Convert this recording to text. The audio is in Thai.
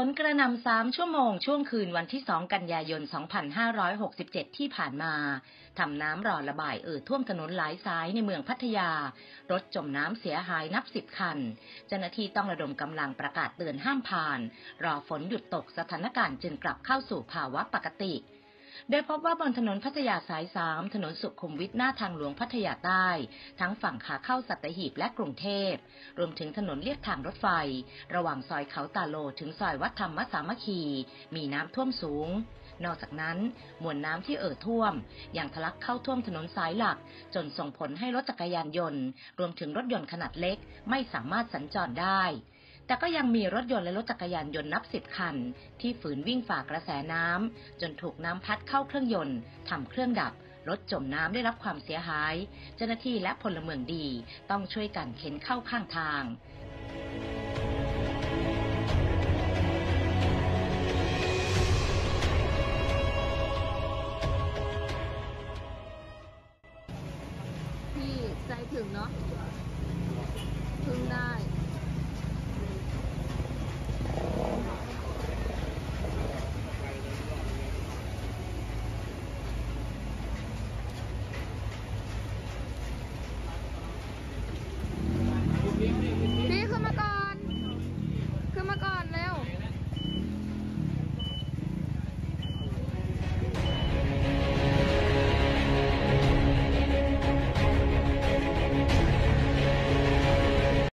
ฝนกระหน่ำ3ชั่วโมงช่วงคืนวันที่2กันยายน2567ที่ผ่านมาทำน้ำรอระบายท่วมถนนหลายสายในเมืองพัทยารถจมน้ำเสียหายนับ10คันเจ้าหน้าที่ต้องระดมกำลังประกาศเตือนห้ามผ่านรอฝนหยุดตกสถานการณ์จึงกลับเข้าสู่ภาวะปกติโดยพบว่าบนถนนพัทยาสาย3ถนนสุขุมวิทหน้าทางหลวงพัทยาใต้ทั้งฝั่งขาเข้าสัตหีบและกรุงเทพรวมถึงถนนเลียบทางรถไฟระหว่างซอยเขาตาโลถึงซอยวัดธรรมสามัคคีมีน้ำท่วมสูงนอกจากนั้นมวลน้ำที่ท่วมยังทะลักเข้าท่วมถนนสายหลักจนส่งผลให้รถจักรยานยนต์รวมถึงรถยนต์ขนาดเล็กไม่สามารถสัญจรได้แต่ก็ยังมีรถยนต์และรถจักรยานยนต์นับ10คันที่ฝืนวิ่งฝ่ากระแสน้ำจนถูกน้ำพัดเข้าเครื่องยนต์ทำเครื่องดับรถจมน้ำได้รับความเสียหายเจ้าหน้าที่และพลเมืองดีต้องช่วยกันเข็นเข้าข้างทางพี่ใจถึงเนาะถึงได้